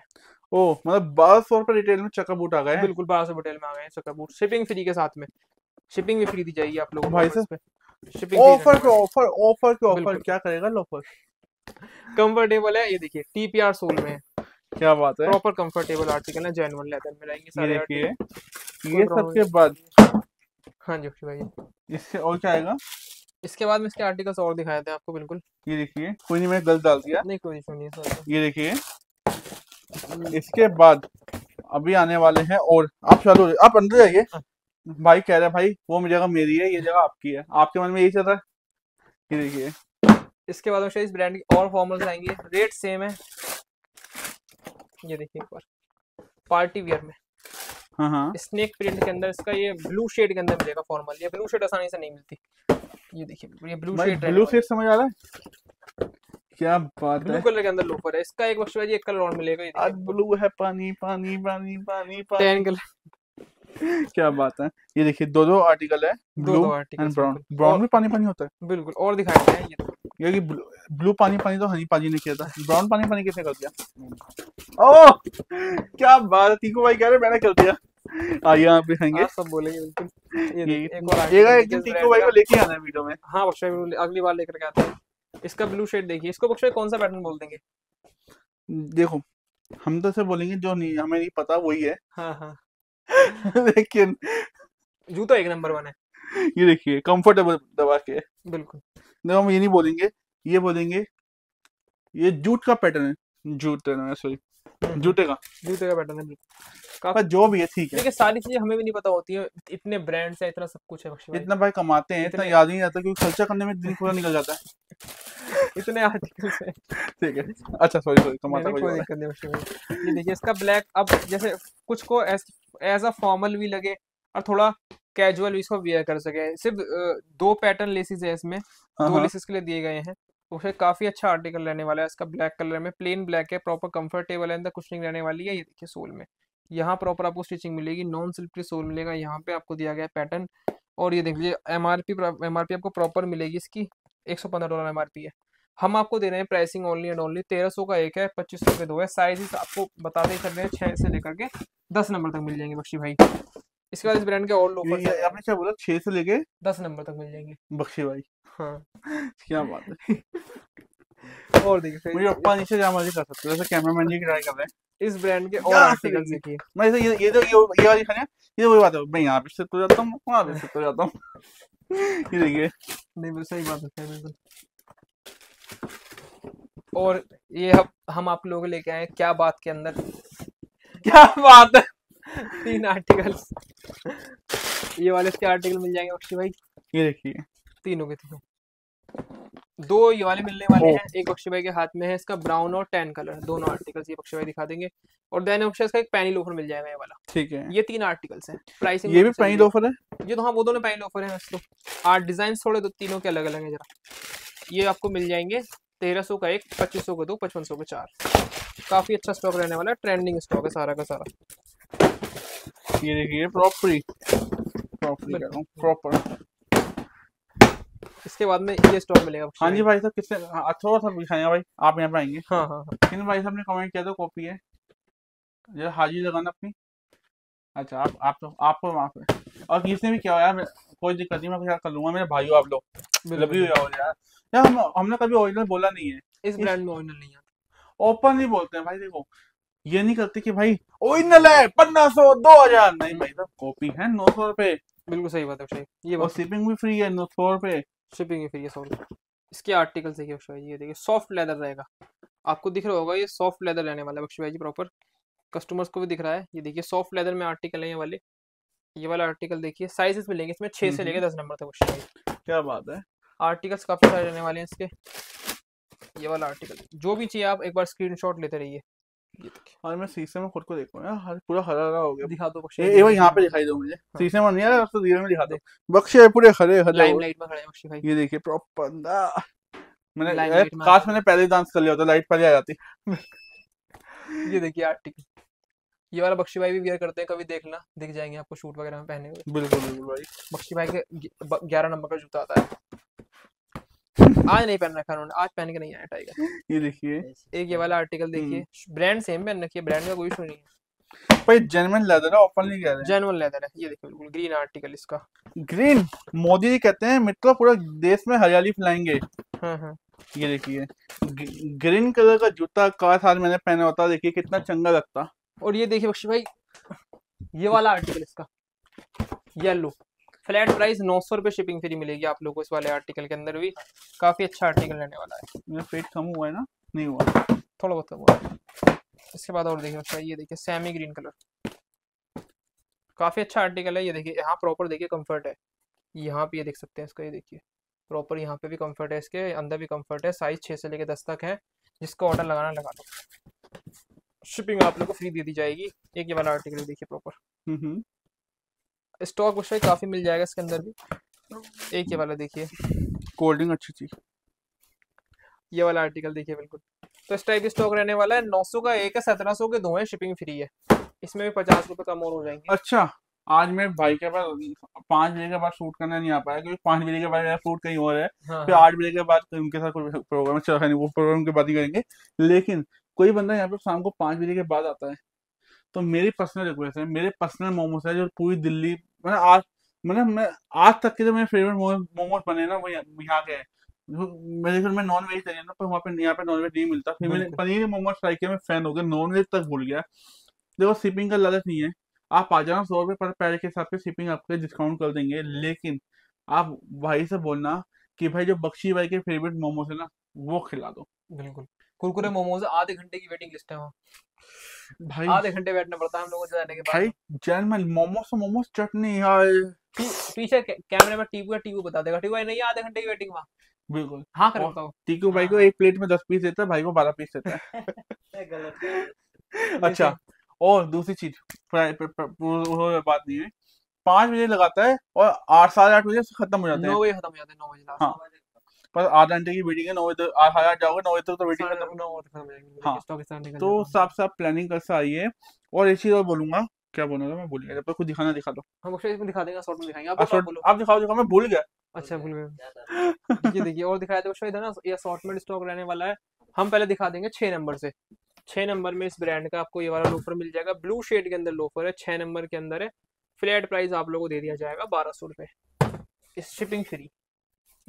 ओह मतलब 1200 रुपए रिटेल में चक्का बूट आ गए हैं बिल्कुल, 1200 रिटेल में आ गए हैं चक्का बूट, शिपिंग फ्री के साथ में। शिपिंग भी फ्री दी जाएगी आप लोगों को भाई साहब, ऑफर पे ऑफर क्या करेगा लोफर। कंफर्टेबल है, ये देखिए टीपीआर सोल में, क्या बात है, प्रॉपर कंफर्टेबल आर्टिकल है, जेन्युइन लेदर में रहेंगे सारे आर्टिकल। ये सबके बाद हां जी भाई इससे और क्या आएगा, इसके बाद में इसके आर्टिकल्स और दिखाए थे आपको बिल्कुल। ये देखिए कोई नहीं, मैं गलत डाल दिया, नहीं कोई नहीं सर। ये देखिए इसके बाद अभी आने वाले हैं, और आप चलो आप अंदर जाइए। भाई कह रहा है भाई वो जगह मेरी है, ये जगह आपकी है, आपके मन में यही चल रहा है। ये देखिए इसके बाद इस ब्रांड की और फॉर्मल्स आएंगे, रेट सेम है। ये देखिए एक बार पार्टी वियर में स्नेक प्रिंट के अंदर इसका ये ब्लू शेड के अंदर मिलेगा फॉर्मल। ये ब्लू शेड आसानी से नहीं मिलती। ये देखिए ये ब्लू शेड समझ आ रहा है क्या बात है। ब्लू कलर के अंदर लोफर है इसका। एक बक्स ये कलर और मिलेगा, ये ब्लू है पानी पानी पानी पानी टैन कलर क्या बात है। ये देखिए दो आर्टिकल है, ब्लू एंड ब्राउन। ब्राउन में पानी पानी होता है बिल्कुल। और दिखाते हैं ये ब्लू पानी पानी तो हनी पाजी ने किया था, ब्राउन पानी पानी किसने कर दिया? ओह क्या बात है, टीकू भाई कह रहे मैंने कर दिया। आइए आप दिखाएंगे, सब बोलेंगे बिल्कुल। एक दिन टीकू भाई को लेके आना है वीडियो में। हाँ बख्शा अगली बार लेकर के आते हैं। इसका ब्लू शेड देखिए, इसको बख्शा कौन सा पैटर्न बोल देंगे? देखो हम तो सिर्फ बोलेंगे जो नहीं हमें नहीं पता वही है। हाँ हाँ लेकिन जूता एक नंबर वन है। ये देखिए कंफर्टेबल दबा के बिल्कुल। देखो हम ये नहीं बोलेंगे, ये बोलेंगे ये जूट का पैटर्न है, जूते का पैटर्न है बिल्कुल। जो भी है ठीक है। देखिए सारी चीजें हमें भी नहीं पता होती है, इतने ब्रांड्स है, इतना सब कुछ है। इतना भाई कमाते हैं इतना याद ही नहीं आता क्योंकि खर्चा करने में दिन पूरा निकल जाता है इतने आर्टिकल्स है। ठीक है अच्छा सॉरी ये देखिए इसका ब्लैक। अब जैसे कुछ को एज अ फॉर्मल भी लगे और थोड़ा कैजुअल भी इसको वेयर कर सके। सिर्फ दो पैटर्न लेसेस है इसमें, दो लेसेस के लिए दिए गए हैं। उसे काफी अच्छा आर्टिकल रहने वाला है। इसका ब्लैक कलर में प्लेन ब्लैक है, प्रॉपर कंफर्टेबल है, अंदर कुशनिंग रहने वाली है। ये देखिए सोल में यहाँ प्रॉपर आपको स्टिचिंग मिलेगी, नॉन सिल्की सोल मिलेगा। यहाँ पे आपको दिया गया पैटर्न। और ये देख लीजिए एमआरपी आपको प्रॉपर मिलेगी। इसकी $115 एमआरपी है। हम आपको दे रहे हैं प्राइसिंग ओनली एंड ओनली। 1300 का एक है, 2500 के दो है। साइजेस आपको बताते कर रहे हैं 6 से लेकर के 10 नंबर तक मिल जाएंगे बख्शी भाई। इसके बाद इस ब्रांड के और लोफर आपने क्या बोला 6 से लेके 10 नंबर तक मिल जाएंगे बख्शी भाई। हाँ क्या बात है। और देखिए मुझे अपना नीचे जामा जी कर सकते हो जैसे कैमरामैन जी ट्राई कर रहे हैं। इस ब्रांड के और आर्टिकल्स देखिए। मैं ये वाली खाने ये वही बात है, मैं यहाँ पे तो जाता हूँ वहाँ पे तो जाता हूँ। ये देखिए नहीं सही बात है बिल्कुल। और ये हम आप लोगों को लेके आए क्या बात के अंदर क्या बात है 3 आर्टिकल्स। ये वाले इसके आर्टिकल मिल जाएंगे बख्शी भाई। ये देखिए तीनों के तीनों, 2 ये वाले मिलने वाले हैं, एक बख्शी भाई के हाथ में है। इसका ब्राउन और टैन कलर दोनों आर्टिकल्स ये बख्शी भाई दिखा देंगे। और देन बख्शी इसका एक पैनी लोफर मिल जाएगा ये वाला। ठीक है ये 3 आर्टिकल्स हैं। प्राइसिंग ये भी पैनी लोफर है ये तो। हाँ वो दोनों पैनी लोफर है। आर्ट डिजाइन थोड़े तीनों के अलग अलग है जरा। ये आपको मिल जाएंगे 1300 का एक, 2500 का दो, 5500 का 4। काफी अच्छा स्टॉक रहने वाला है, ट्रेंडिंग स्टॉक है सारा का सारा। ये देखिए प्रॉपर। इसके बाद में ये स्टॉक मिलेगा। हाँ जी भाई साहब किसने थोड़ा सा दिखाएंगे भाई आप यहाँ पे आएंगे। हाँ हाँ किन भाई साहब ने कमेंट किया था कॉपी है जरा हाजिर लगाना अपनी। अच्छा आप तो आपको माफ है। और किसने भी किया यार कोई दिक्कत नहीं, मैं कर लूंगा मेरे भाइयों। आप लोग लबी हो यार। हमने कभी ओरिजिनल बोला नहीं है इस ब्रांड में। ओरिजिनल नहीं है, ओपन ही बोलते हैं भाई। देखो ये नहीं करते कि भाई ओरिजिनल है 1500 2000। नहीं भाई साहब कॉपी है 900 रुपए। बिल्कुल सही बात है। ये बात शिपिंग भी फ्री है 900 रुपए। शिपिंग भी फ्री है 100 रुपए। इसके आर्टिकल देखिए बख्शी भाई। ये देखिए सॉफ्ट लेदर रहेगा, आपको दिख रहा होगा ये सॉफ्ट लेदर रहने वाला है बख्शी भाई जी। प्रॉपर कस्टमर्स को भी दिख रहा है। ये देखिए सॉफ्ट लेदर में आर्टिकल है ये वाले। ये वाला आर्टिकल देखिए साइजेस मिलेंगे इसमें 6 से लेकर 10 नंबर तक बख्शी भाई। क्या बात है। आर्टिकल्स काफी सारे रहने वाले हैं इसके। ये वाला आर्टिकल जो भी चाहिए आप एक बार स्क्रीनशॉट लेते रहिए। और मैं शीशे में खुद को देख रहा हूं यार, पूरा हरा हरा हो गया। दिखा दो बख्शी ये भाई, यहां पे दिखाई दो मुझे शीशे में नहीं यार, तो धीरे में दिखा दो बख्शी पूरे हरे हरे लाइट में खड़े हैं बख्शी भाई। ये देखिए प्रॉपर बंदा। मैंने काश मैंने पहले डांस कर लिया होता, लाइट पहले आ जाती। ये देखिए आर्टिकल ये वाला बख्शी भाई भी वेयर करते हैं, कभी देखना दिख जाएंगे आपको शूट वगैरह में पहने हुए। बिल्कुल बिल्कुल भाई। बख्शी भाई के 11 नंबर का जूता आता है, आज नहीं पहन रखा उन्होंने, आज पहन के नहीं आया टाइगर। ये देखिए एक ये वाला आर्टिकल देखिए, ब्रांड सेम पहन रखी है, ब्रांड का कोई इशू नहीं है भाई। जेन्युइन लेदर है, ओपनली कह रहे हैं जेन्युइन लेदर है। ये देखिए बिल्कुल ग्रीन आर्टिकल इसका। ग्रीन मोदी जी कहते हैं मित्रों पूरा देश में हरियाली फैलाएंगे। हां हां ये देखिए ग्रीन कलर का जूता, काश आज मैंने पहना होता, देखिए कितना चंगा लगता। और ये देखिए बख्शी भाई ये वाला आर्टिकल इसका येलो, फ्लैट प्राइस 900 रुपए, शिपिंग फ्री मिलेगी आप लोगों को। इस वाले आर्टिकल के अंदर भी काफी अच्छा आर्टिकल रहने वाला है। मेरा पेट कम हुआ है ना? नहीं हुआ, थोड़ा बहुत हुआ। इसके बाद और देखिए बख्शी भाई ये देखिए सेमी ग्रीन कलर, काफी अच्छा आर्टिकल है। ये देखिए यहाँ प्रॉपर देखिए कंफर्ट है, यहाँ पे ये देख सकते हैं इसका। ये देखिए प्रॉपर, यहाँ पे भी कंफर्ट है, इसके अंदर भी कंफर्ट है। साइज 6 से लेकर 10 तक है, जिसको ऑर्डर लगाना लगा दो, शिपिंग आप लोग को फ्री दे दी जाएगी। एक ये वाला आर्टिकल देखिए प्रॉपर, स्टॉक वैसे काफ़ी मिल जाएगा इसके अंदर भी। एक ये वाला देखिए, कोल्ड ड्रिंक अच्छी चीज, ये वाला आर्टिकल देखिए बिल्कुल। तो इस टाइप की स्टॉक रहने वाला है। 900 का एक है, 1700 के दो हैं, शिपिंग फ्री है। इसमें भी 50 रुपये कम और हो जाएंगे। अच्छा, आज मैं भाई के पास 5 बजे के बाद शूट करना नहीं आ पाया, क्योंकि 5 बजे के बाद शूट कहीं और है, फिर 8 बजे के बाद उनके साथ कोई प्रोग्राम चल रहा है, वो प्रोग्राम के बाद ही करेंगे। लेकिन कोई बंदा यहाँ पे शाम को 5 बजे के बाद आता है, तो मेरी पर्सनल रिक्वेस्ट है, मेरे पर्सनल मोमोज है जो पूरी दिल्ली मैंने आज आज तक के जो मेरे फेवरेट मोमोज बने ना, वो यहाँ के हैं। मेरे घर में नॉन वेजिटेरियन ना, पर वहाँ पे यहाँ पे नॉन वेज नहीं मिलता। फिर मैंने पनीर के मोमोज ट्राई किया, मैं फैन हो गया, नॉन वेज तक भूल गया। देखो शिपिंग का लालच नहीं है, आप आ जाना, 100 रुपये पर पैर के हिसाब से शिपिंग आपके डिस्काउंट कर देंगे। लेकिन आप भाई से बोलना कि भाई जो बख्शी भाई के फेवरेट मोमोज है ना, वो खिला दो। बिल्कुल, कुरकुरे मोमोज आधे घंटे की वेटिंग लिस्ट है वहाँ भाई, आधे घंटे बैठना पड़ता है हम लोगों को जाने के बाद। भाई जर्मन मोमोज, मोमोज चटनी यार, पीछे कैमरे में टीकू बता देगा, टीकू भाई नहीं आधे घंटे की वेटिंग वहाँ बिल्कुल। हाँ करता हूँ, टीकू भाई को एक प्लेट में 10 पीस देता है, भाई को 12 पीस देता है। अच्छा, और दूसरी चीज बात नहीं है, 5 बजे लगाता है और 8 साढ़े 8 बजे खत्म हो जाता है, 9 बजे खत्म हो जाता है, 9 बजे। हाँ, पर आधा घंटे की वेटिंग है, 9 बजे तक 8 साढ़े 8 जाओगे, 9 बजे तक तो वेटिंग खत्म। हाँ, तो साफ प्लानिंग कर सा आइए। और एक चीज और बोलूंगा, क्या बोलना था मैं भूल गया, जब तक कुछ दिखाना दिखा दो, हम इसमें दिखा देंगे, शॉर्ट में दिखाएंगे। आप दिखाओ, मैं भूल गया। अच्छा भूल गया, ये देखिए और दिखाया था शायद है ना, ये असॉर्टमेंट स्टॉक रहने वाला है। हम पहले दिखा देंगे 6 नंबर से। 6 नंबर में इस ब्रांड का आपको ये वाला लोफर मिल जाएगा, ब्लू शेड के अंदर लोफर है, 6 नंबर के अंदर है। फ्लैट प्राइस आप लोगों को दे दिया जाएगा 1200 रुपये, इस शिपिंग फ्री।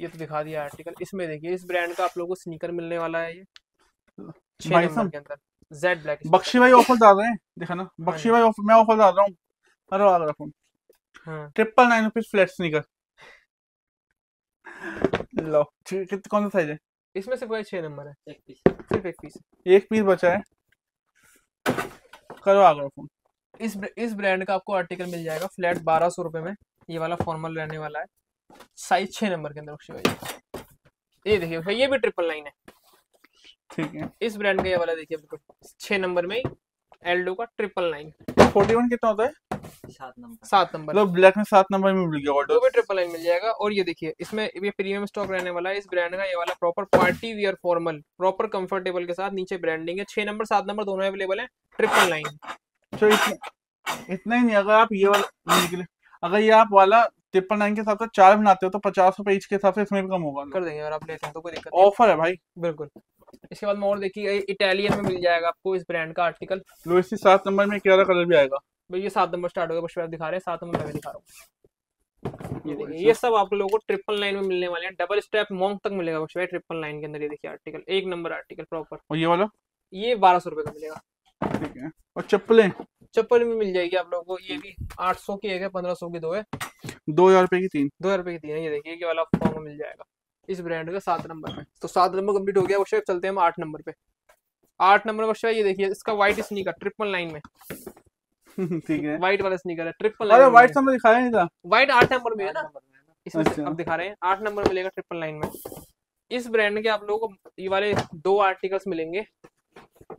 ये तो दिखा दिया आर्टिकल। इसमें देखिए इस ब्रांड का आप लोगों को स्नीकर मिलने वाला है, ये 6 नंबर के अंदर Z ब्लैक। बख्शी भाई ऑफर डाल रहे हैं, देखा ना, बख्शी भाई ऑफर, मैं ऑफर डाल रहा हूँ, अरे वाह फोन। हाँ, 999 रुपीज फ्लैट स्नीकर। लो कौन सा साइज है इसमें? सिर्फ 6 नंबर है, एक पीस, सिर्फ एक पीस बचा है, करो आगरा फोन। इस ब्रांड का आपको आर्टिकल मिल जाएगा फ्लैट 1200 रुपये में, ये वाला फॉर्मल रहने वाला है, साइज 6 नंबर के अंदर। ये देखिए भाई, ये भी 999 है, ठीक है। इस ब्रांड का ये वाला देखिए बिल्कुल 6 नंबर में, एल्डो का 999। 41 कितना होता है? 7 नंबर, मतलब ब्लैक में 7 नंबर में मिल गया ऑर्डर, वो भी 999 मिल जाएगा। और ये देखिए इसमें ये प्रीमियम स्टॉक रहने वाला है। इस ब्रांड का ये वाला proper party wear formal, proper comfortable के साथ, नीचे ब्रांडिंग है। 6 नंबर 7 नंबर दोनों अवेलेबल है, 999। तो इतना ही नहीं, अगर आप ये वाला निकले, अगर ये आप वाला 999 के हिसाब से 4 बनाते हो तो 50 रुपये के हिसाब से इसमें भी कम होगा, कर देंगे। और आप लेते हैं तो कोई दिक्कत नहीं, ऑफर है भाई बिल्कुल। इसके बाद में और देखिए इटालियन में मिल जाएगा आपको इस ब्रांड का आर्टिकल। लो, इसी 7 नंबर में क्या कलर भी आएगा भाई, ये 7 नंबर स्टार्ट हो गया, बस दिखा रहे हैं 7 नंबर में दिखा रहा हूँ। ये देखिए ये सब आप लोगों को 999 में मिलने वाले हैं। डबल स्टेप मॉन्क तक मिलेगा बस 999 के अंदर। ये देखिए आर्टिकल, 1 नंबर आर्टिकल प्रॉपर। और ये वाला, ये 1200 रुपये का मिलेगा, ठीक है। और चप्पल भी मिल जाएगी आप लोगों को, ये भी 800 की एक है, 1500 की दो है, 2000 रुपये की तीन, 2000 रुपये की तीन है। ये देखिए ये वाला फॉर्म मिल जाएगा इस ब्रांड का 7 नंबर में। तो 7 नंबर कंप्लीट हो गया, वो शेप चलते हैं हम 8 नंबर पे। 8 नंबर वर्ष, ये देखिए इसका व्हाइट स्नीकर 999 में, ठीक है। व्हाइट वाला स्नीकर है 999। अरे व्हाइट सामने दिखाया नहीं था, व्हाइट 8 नंबर में है ना, इसमें अब दिखा रहे हैं 8 नंबर मिलेगा 999 में। इस ब्रांड के आप लोगों को ये वाले 2 आर्टिकल्स मिलेंगे।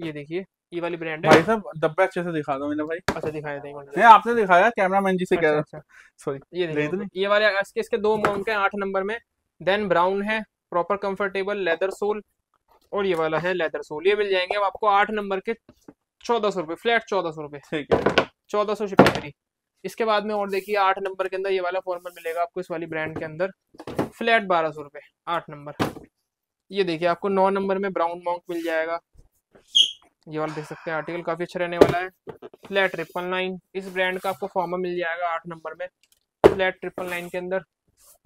ये देखिए ये वाली ब्रांड है भाई साहब, डब्बे अच्छे से दिखा दो मैंने भाई। अच्छा दिखाया था, नहीं आपने दिखाया, कैमरामैन जी से कह रहा था, सॉरी। ये देखिए ये वाले इसके 2 मॉन्क है 8 नंबर में, देन ब्राउन है, प्रॉपर कंफर्टेबल लेदर सोल। और ये वाला है लेदर सोल, ये मिल जाएंगे अब आपको 8 नंबर के 1400 रुपये, फ्लैट 1400 रुपये, ठीक है, 1400 शिपिंग फ्री। इसके बाद में और देखिए 8 नंबर के अंदर ये वाला फॉर्मल मिलेगा आपको इस वाली ब्रांड के अंदर, फ्लैट 1200 रुपये 8 नंबर। ये देखिए आपको 9 नंबर में ब्राउन मॉन्क मिल जाएगा, ये वाला देख सकते हैं, आर्टिकल काफ़ी अच्छा रहने वाला है, फ्लैट 999। इस ब्रांड का आपको फॉर्मल मिल जाएगा 8 नंबर में, फ्लैट 999 के अंदर।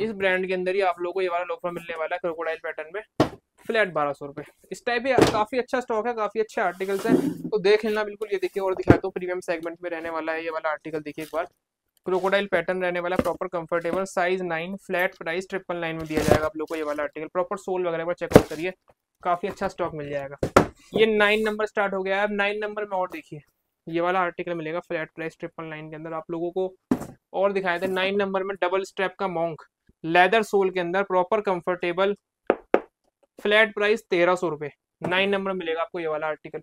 इस ब्रांड के अंदर ही आप लोगों को ये वाला लोफर मिलने वाला है, क्रोकोडाइल पैटर्न में, फ्लैट 1200 रुपये। इस टाइप ही काफ़ी अच्छा स्टॉक है, काफ़ी अच्छे आर्टिकल्स हैं, तो देख लेना बिल्कुल। ये देखिए और दिखाया तो प्रीमियम सेगमेंट में रहने वाला है ये वाला आर्टिकल, देखिए एक बार, क्रोकोडाइल पैटर्न रहने वाला, proper comfortable, size 9, flat price 999 में दिया जाएगा आप लोग को ये वाला आर्टिकल। प्रॉपर सोल वगैरह पर चेकआउट करिए, काफ़ी अच्छा स्टॉक मिल जाएगा। ये 9 नंबर स्टार्ट हो गया है, अब 9 नंबर में और देखिए ये वाला आर्टिकल मिलेगा फ्लैट प्राइस 999 के अंदर आप लोगों को। और दिखाया था 9 नंबर में डबल स्टेप का मॉन्क, लेदर सोल के अंदर प्रॉपर कंफर्टेबल, फ्लैट प्राइस 1300 रुपये। 9 नंबर मिलेगा आपको ये वाला आर्टिकल।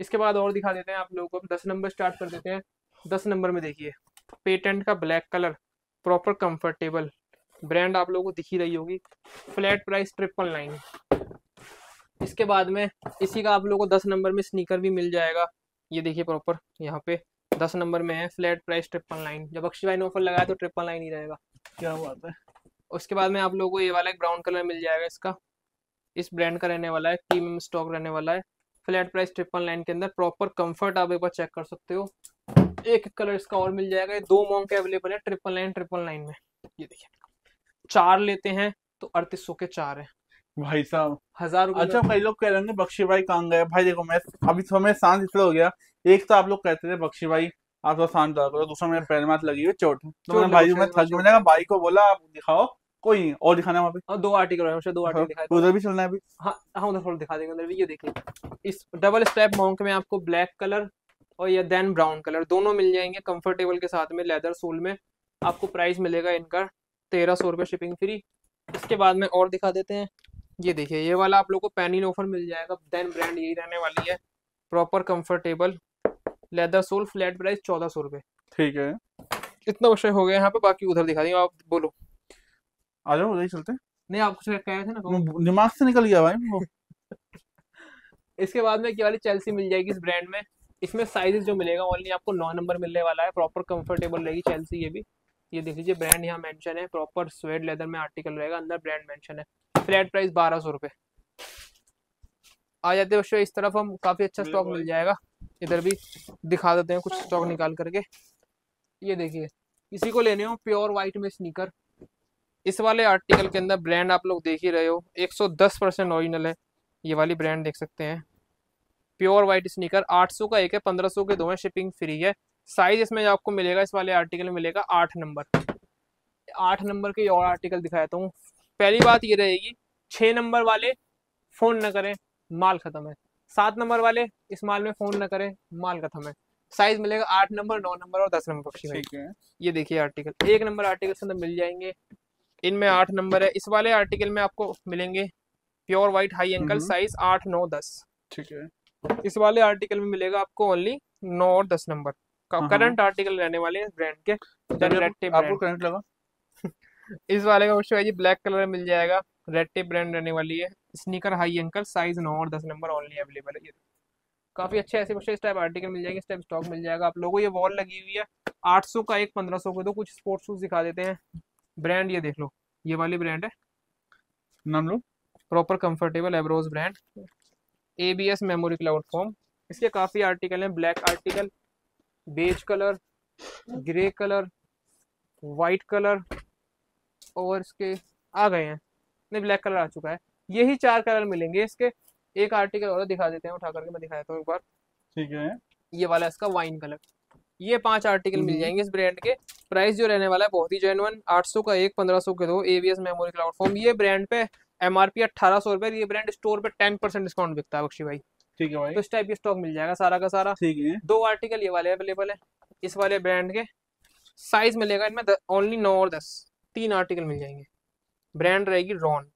इसके बाद और दिखा देते हैं आप लोगों को, 10 नंबर स्टार्ट कर देते हैं। 10 नंबर में देखिए पेटेंट का black colour, proper comfortable, brand आप लोगों को दिख ही रही होगी, फ्लैट प्राइस 999। इसके बाद में इसी का आप लोगों को 10 नंबर में स्नीकर भी मिल जाएगा। ये देखिए प्रॉपर यहाँ पे 10 नंबर में है, फ्लैट प्राइस 999। जब अक्षय भाई ने ऑफर लगाया तो 999 ही रहेगा, क्या बात है। उसके बाद में आप लोगों को ये वाला एक ब्राउन कलर मिल जाएगा, इसका इस ब्रांड का रहने वाला है, प्रीमियम स्टॉक रहने वाला है, फ्लैट प्राइस 999 के अंदर। प्रॉपर कंफर्ट आप एक बार चेक कर सकते हो। एक कलर इसका और मिल जाएगा, ये 2 मॉम के अवेलेबल है 999 में। ये देखिए 4 लेते हैं तो 3800 के 4 है भाई साहब, 1000 रुपए। अच्छा कई लोग कह रहे हैं बख्शी भाई कहाँ गए, भाई देखो मैं अभी समय सांस इसलिए हो गया, एक तो आप लोग कहते थे बख्शी भाई आप तो सांस डाल करो, दूसरा मेरे पैर में लगी हुई चोट, तो मैंने भाई मैं थक गया, भाई को बोला आप दिखाओ, कोई नहीं और दिखाना वहाँ पे। 2 आर्टिकल दिखाए, उधर भी चलना है अभी। हाँ उधर थोड़ा दिखा देंगे, उधर भी। ये देखिए इस डबल स्ट्रैप मॉन्क में आपको ब्लैक कलर और या देन ब्राउन कलर दोनों मिल जाएंगे कंफर्टेबल के साथ में, लेदर सोल में। आपको प्राइस मिलेगा इनका 1300 रुपये, शिपिंग फ्री। इसके बाद में और दिखा देते हैं, ये देखिए ये वाला आप लोगों को पैनिन ऑफर मिल जाएगा, देन ब्रांड यही रहने वाली है, proper comfortable, leather sole, flat price 1400 रुपये। ठीक है, इतना विषय हो गया यहाँ पे, बाकी उधर दिखा देंगे। आप बोलो आ जाओ, उधर ही चलते हैं। नहीं आप कुछ कह रहे थे ना, दिमाग से निकल गया भाई। इसके बाद में ये वाली चेल्सी मिल जाएगी इस ब्रांड में, इसमें साइजेस जो मिलेगा ओनली आपको 9 नंबर मिलने वाला है, प्रॉपर कंफर्टेबल रहेगी चेल्सी। ये भी ये देख लीजिए, ब्रांड यहाँ मेंशन है, प्रॉपर स्वेड लेदर में आर्टिकल रहेगा, अंदर ब्रांड मेंशन है, फ्लैट प्राइस 1200 रुपये। आ जाते हैं इस तरफ हम, काफी अच्छा स्टॉक मिल जाएगा, इधर भी दिखा देते हैं कुछ स्टॉक निकाल करके। ये देखिए इसी को लेने हो प्योर वाइट में स्नीकर, इस वाले आर्टिकल के अंदर ब्रांड आप लोग देख ही रहे हो, 110% ओरिजिनल है। ये वाली ब्रांड देख सकते हैं, प्योर वाइट स्नीकर, 800 का एक है, 1500 के 2 है, शिपिंग फ्री है। साइज इसमें आपको मिलेगा, इस वाले आर्टिकल में मिलेगा 8 नंबर। 8 नंबर के और आर्टिकल दिखाता हूँ। पहली बात ये रहेगी, 6 नंबर वाले फ़ोन ना करें, माल ख़त्म है। 7 नंबर वाले इस माल में फ़ोन ना करें, माल ख़त्म है। साइज़ मिलेगा 8 नंबर, 9 नंबर और 10 नंबर। ठीक है, ये देखिए आर्टिकल, 1 नंबर आर्टिकल से अंदर मिल जाएंगे, इनमें 8 नंबर है। इस वाले आर्टिकल में आपको मिलेंगे pure white high ankle, size 8, 9, 10। ठीक है, इस वाले आर्टिकल में मिलेगा आपको ओनली 9 और 10 नंबर। करंट आर्टिकल रहने वाले हैं ब्रांड के। आपको करंट लगा। इस वाले का ऑप्शन है जी, ब्लैक कलर मिल जाएगा, रेड टेप ब्रांड रहने वाली है, स्नीकर हाई एंकल, साइज 9 और 10 नंबर ओनली अवेलेबल है। ये काफी अच्छे ऐसे कुछ इस टाइप आर्टिकल मिल जाएंगे, इस टाइप स्टॉक मिल जाएगा आप लोगों को। ये वॉल लगी हुई है, 800 का एक, 1500 का 2। कुछ स्पोर्ट्स शूज दिखा देते हैं, ब्रांड ये देख लो, ये वाली ब्रांड है, नाम लो, proper comfortable, Abros brand, ABS memory cloud foam. इसके काफी आर्टिकल हैं, black article, beige colour, grey colour, white colour और इसके आ गए हैं, नहीं ब्लैक कलर आ चुका है। यही 4 कलर मिलेंगे इसके। एक आर्टिकल और दिखा देते हैं, उठा करके मैं दिखाता हूँ एक बार। ठीक है, ये वाला इसका वाइन कलर। ये 5 आर्टिकल मिल जाएंगे इस ब्रांड के। प्राइस जो रहने वाला है बहुत ही जेन्युइन, 800 का एक, 1500 के 2, ABS मेमोरी क्लाउड फॉर्म। ये ब्रांड पे MRP 1800 रुपये, ये ब्रांड स्टोर पे 10% डिस्काउंट बिकता है बख्शी भाई। ठीक है भाई, तो इस टाइप के स्टॉक मिल जाएगा सारा का सारा। ठीक है, 2 आर्टिकल ये वाले अवेलेबल है इस वाले ब्रांड के। साइज मिलेगा इनमें ओनली 9 और 10। 3 आर्टिकल मिल जाएंगे, ब्रांड रहेगी रॉन,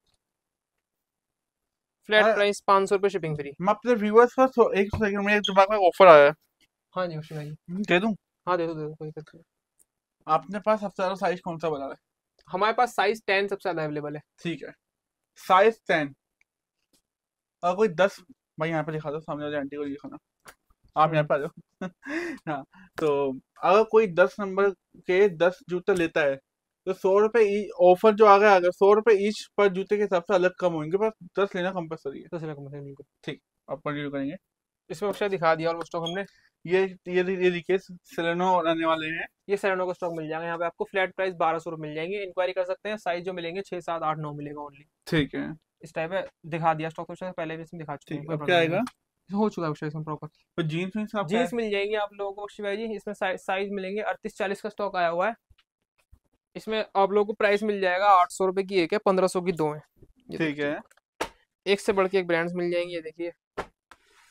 फ्लैट प्राइस 500 रुपये, शिपिंग फ्री। मैं अपने व्यूअर्स को एक सेकंड में, एक दिमाग में ऑफर आया है। हाँ जी खुशी भाई, दे दूं? हाँ दे दो दे दो, कोई दिक्कत नहीं। आपने पास सबसे ज्यादा साइज कौन सा बना है? हमारे पास साइज 10 सबसे ज्यादा अवेलेबल है। ठीक है, साइज 10 और कोई 10 भाई यहाँ पे दिखा दो, सामने वाले आंटी को दिखाना, आप यहाँ पे आ जाओ। हाँ, तो अगर कोई 10 नंबर के 10 जूते लेता है तो 100 रुपये ऑफर जो आ गया, अगर 100 रुपये ईच पर जूते के हिसाब से अलग कम होंगे, पर 10 लेना कंपलसरी है। 10 लेना कंपलसरी, बिल्कुल ठीक। आप कंटिन्यू करेंगे, इसमें ऑप्शन दिखा दिया और स्टॉक हमने ये देखिए सेलेनो आने वाले हैं। ये सेलेनो का स्टॉक मिल जाएगा यहाँ पे आपको, फ्लैट प्राइस 1200 रुपये मिल जाएंगे। इंक्वायरी कर सकते हैं, साइज जो मिलेंगे 6, 7, 8, 9 मिलेगा ओनली। ठीक है, इस टाइप में दिखा दिया स्टॉक, तो पहले भी इसमें दिखा चुके हैं, क्या आएगा हो चुका है इसमें प्रॉपर। तो जीन्स मिल जाएगी आप लोगों को शिवाई जी, इसमें साइज मिलेंगे 38, 40 का स्टॉक आया हुआ है। इसमें आप लोगों को प्राइस मिल जाएगा 800 रुपये की एक है, 1500 की 2 है। ठीक है, एक से बढ़ के एक ब्रांड्स मिल जाएंगे। ये देखिए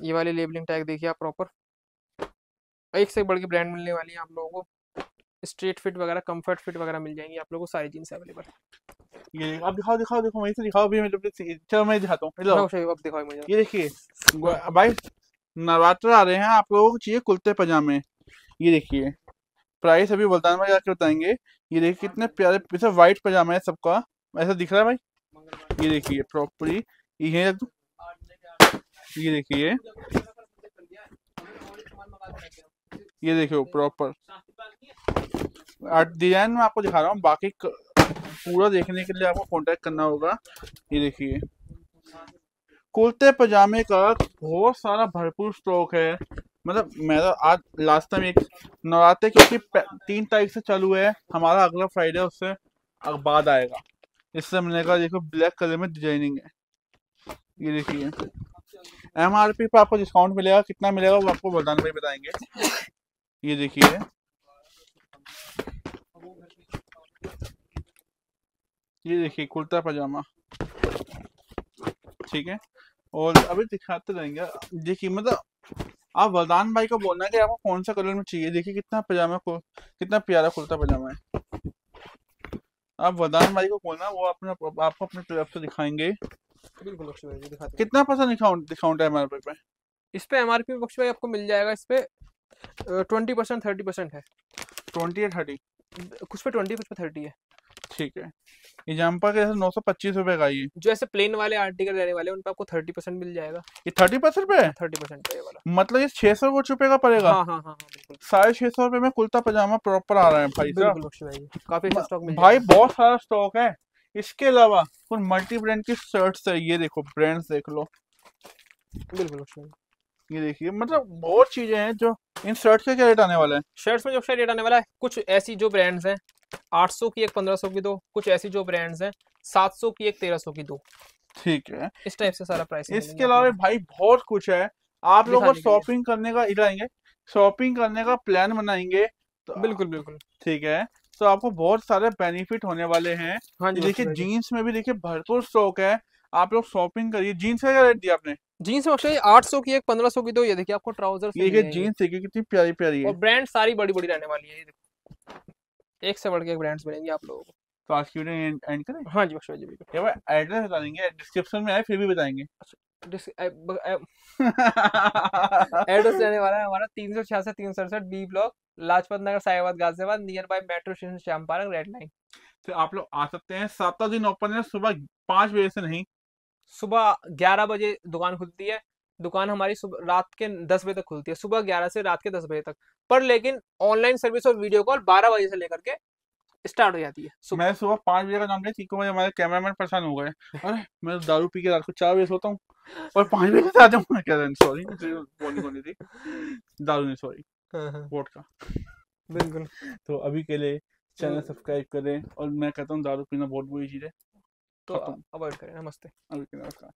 ये वाली लेबलिंग टैग देखिए आप, प्रॉपर एक से बढ़ के ब्रांड मिलने वाली है आप लोगों को। स्ट्रेट फिट वगैरह, कम्फर्ट फिट वगैरह मिल जाएंगी आप लोगों को, सारी जीन्स अवेलेबल। ये आप दिखाओ दिखाओ देखो वहीं से दिखाओ, अभी मैं चलो मैं दिखाता हूँ। ये देखिए भाई नवरात्र आ रहे हैं, आप लोगों को चाहिए कुर्ते पजामे। ये देखिए प्राइस अभी मुल्तान में जाके बताएंगे। ये देखिए कितने प्यारे वाइट पजामा है सबका, ऐसा दिख रहा है भाई। ये देखिए प्रॉपर्ली ये देखिए, ये देखिए प्रॉपर डिजाइन में आपको दिखा रहा हूँ। बाकी पूरा देखने के लिए आपको कांटेक्ट करना होगा। ये देखिए कुर्ते पजामे का बहुत सारा भरपूर स्टॉक है। मतलब मेरा आज लास्ट टाइम एक नवरात्र क्योंकि 3 तारीख से चालू है, हमारा अगला फ्राइडे उससे बाद आएगा। इससे मैंने कहा देखो ब्लैक कलर में डिजाइनिंग है। ये देखिए MRP पर आपको डिस्काउंट मिलेगा, कितना मिलेगा वो आपको वरदान भाई बताएंगे। ये देखिए कुर्ता पजामा ठीक है, और अभी दिखाते रहेंगे। देखिए मतलब आप वरदान भाई को बोलना है कि आपको कौन सा कलर में चाहिए। देखिए कितना पजामा को कितना प्यारा कुर्ता पजामा है। आप वरदान भाई को बोलना, वो अपना आपको अपने तरफ से दिखाएंगे। बिल्कुल कितना पैसा डिस्काउंट है MRP पे? इस पे MRP बख्श भाई आपको मिल जाएगा इस पे 20% 30% है। 20 या 30 कुछ पे 20 कुछ पे 30 है। ठीक है एग्जाम्पल के 925 रुपए का ये जो ऐसे प्लेन वाले आर्टिकल रहने वाले उन पे आपको 30% मिल जाएगा। ये 30% पे 30% पे वाला मतलब ये 600 रुपए का पड़ेगा। हाँ हाँ हाँ बिल्कुल 650 रुपए में कुर्ता पजामा प्रॉपर आ रहा है भाई साहब। काफी अच्छा स्टॉक मिल भाई, बहुत सारा स्टॉक है। इसके अलावा कुछ मल्टी ब्रांड की शर्ट्स है। ये देखो ब्रांड्स देख लो। बिल्कुल ये देखिए मतलब बहुत चीजें हैं। जो इन शर्ट्स का क्या रेट आने वाला है? शर्ट्स में जो रेट आने वाला है, कुछ ऐसी जो ब्रांड्स हैं 800 की एक, 1500 की दो। कुछ ऐसी जो ब्रांड्स हैं 700 की एक, 1300 की दो। ठीक है इस टाइप से सारा प्राइस। इसके अलावा भाई बहुत कुछ है। आप लोग शॉपिंग करने का इराएंगे, शॉपिंग करने का प्लान बनाएंगे तो बिल्कुल बिल्कुल ठीक है, तो आपको बहुत सारे बेनिफिट होने वाले हैं। हाँ देखिए जीन्स में भी देखिए भरपूर स्टॉक है। आप लोग शॉपिंग करिए। जीन्स का क्या रेट दिया आपने? जीन्स में 800 की एक, 1500 की दो। ये देखिए आपको ट्राउजर्स, ये जीन्स देखिए कितनी प्यारी प्यारी है और ब्रांड सारी बड़ी बड़ी रहने वाली है। ये देखो एक से बढ़ के ब्रांड्स बनेंगे आप लोगों को। तो आज की वीडियो एंड करें। हाँ जी बख्शा जी बिल्कुल। एड्रेस बता देंगे, डिस्क्रिप्शन में है फिर भी बताएंगे। एड्रेस रहने वाला है हमारा 366-367 B block, Lajpat Nagar, Sahibabad, Ghaziabad, near by metro station Shyam park, red line. तो आप लोग आ सकते हैं। 7 दिन ओपन है, सुबह 5 बजे से नहीं, सुबह 11 बजे दुकान खुलती है। दुकान हमारी सुबह रात के 10 बजे तक खुलती है, सुबह 11 से रात के 10 बजे तक। पर लेकिन ऑनलाइन सर्विस और वीडियो कॉल 12 बजे से लेकर के स्टार्ट हो जाती है। मैं सुबह 5 बजे का नाम लिया, ठीक है हमारे कैमरामैन परेशान हो गए। अरे मैं दारू पी के रात को 4 बजे सोता हूँ और 5 बजे से आता हूँ। सॉरी दारू नहीं, सॉरी वोट का। बिल्कुल तो अभी के लिए चैनल सब्सक्राइब करें और मैं कहता हूँ दारू पीना बहुत बुरी चीज है तो अवॉइड करें। नमस्ते।